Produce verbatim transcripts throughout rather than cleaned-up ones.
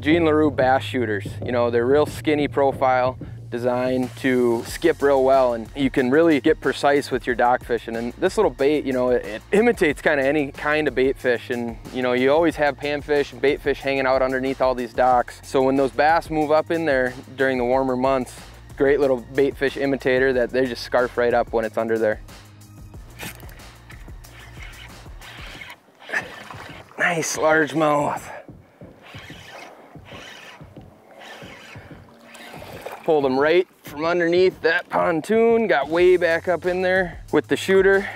Gene LaRue Bass Shooters. You know, they're real skinny profile, designed to skip real well, and you can really get precise with your dock fishing. And this little bait, you know, it, it imitates kind of any kind of bait fish. And you know, you always have panfish and bait fish hanging out underneath all these docks. So when those bass move up in there during the warmer months, great little bait fish imitator that they just scarf right up when it's under there. Nice largemouth. Pulled him right from underneath that pontoon, got way back up in there with the shooter.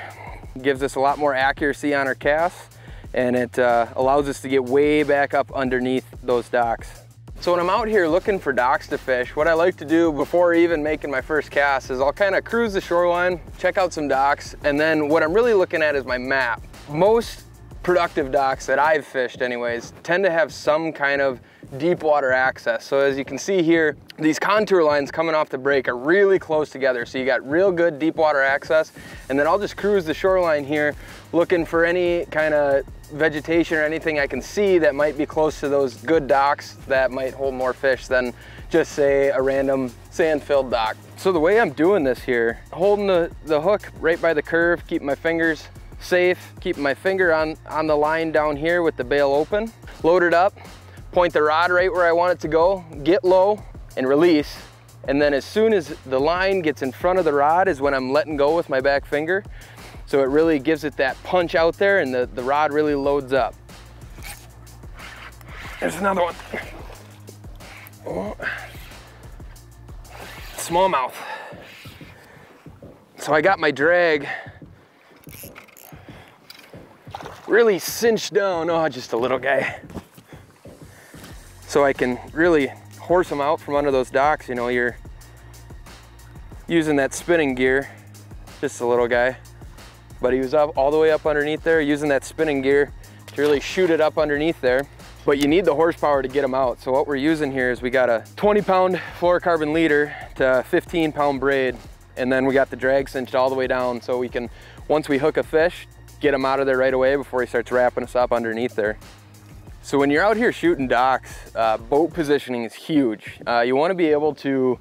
Gives us a lot more accuracy on our casts, and it uh, allows us to get way back up underneath those docks. So when I'm out here looking for docks to fish, what I like to do before even making my first cast is I'll kind of cruise the shoreline, check out some docks, and then what I'm really looking at is my map. Most productive docks that I've fished anyways tend to have some kind of deep water access. So as you can see here, these contour lines coming off the break are really close together. So you got real good deep water access. And then I'll just cruise the shoreline here looking for any kind of vegetation or anything I can see that might be close to those good docks that might hold more fish than just say a random sand-filled dock. So the way I'm doing this here, holding the, the hook right by the curve, keeping my fingers safe, keeping my finger on, on the line down here with the bail open, load it up, point the rod right where I want it to go, get low, and release. And then as soon as the line gets in front of the rod is when I'm letting go with my back finger. So it really gives it that punch out there, and the, the rod really loads up. There's another one. Oh. Smallmouth. So I got my drag really cinched down, oh, just a little guy. So I can really horse them out from under those docks. You know, you're using that spinning gear, just a little guy, but he was up all the way up underneath there, using that spinning gear to really shoot it up underneath there. But you need the horsepower to get them out. So what we're using here is we got a twenty pound fluorocarbon leader to fifteen pound braid. And then we got the drag cinched all the way down so we can, once we hook a fish, get him out of there right away before he starts wrapping us up underneath there. So when you're out here shooting docks, uh, boat positioning is huge. Uh, you want to be able to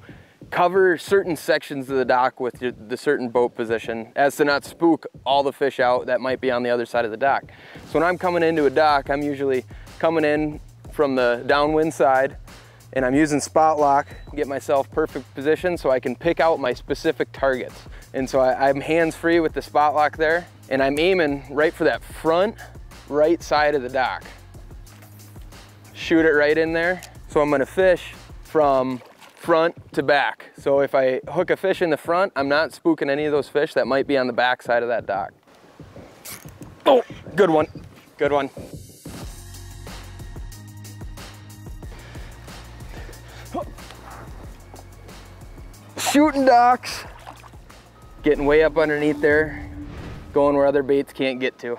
cover certain sections of the dock with your, the certain boat position as to not spook all the fish out that might be on the other side of the dock. So when I'm coming into a dock, I'm usually coming in from the downwind side, and I'm using spot lock to get myself perfect position so I can pick out my specific targets. And so I, I'm hands-free with the spot lock there, and I'm aiming right for that front right side of the dock. Shoot it right in there. So I'm gonna fish from front to back. So if I hook a fish in the front, I'm not spooking any of those fish that might be on the back side of that dock. Oh, good one, good one. Shooting docks. Getting way up underneath there, going where other baits can't get to.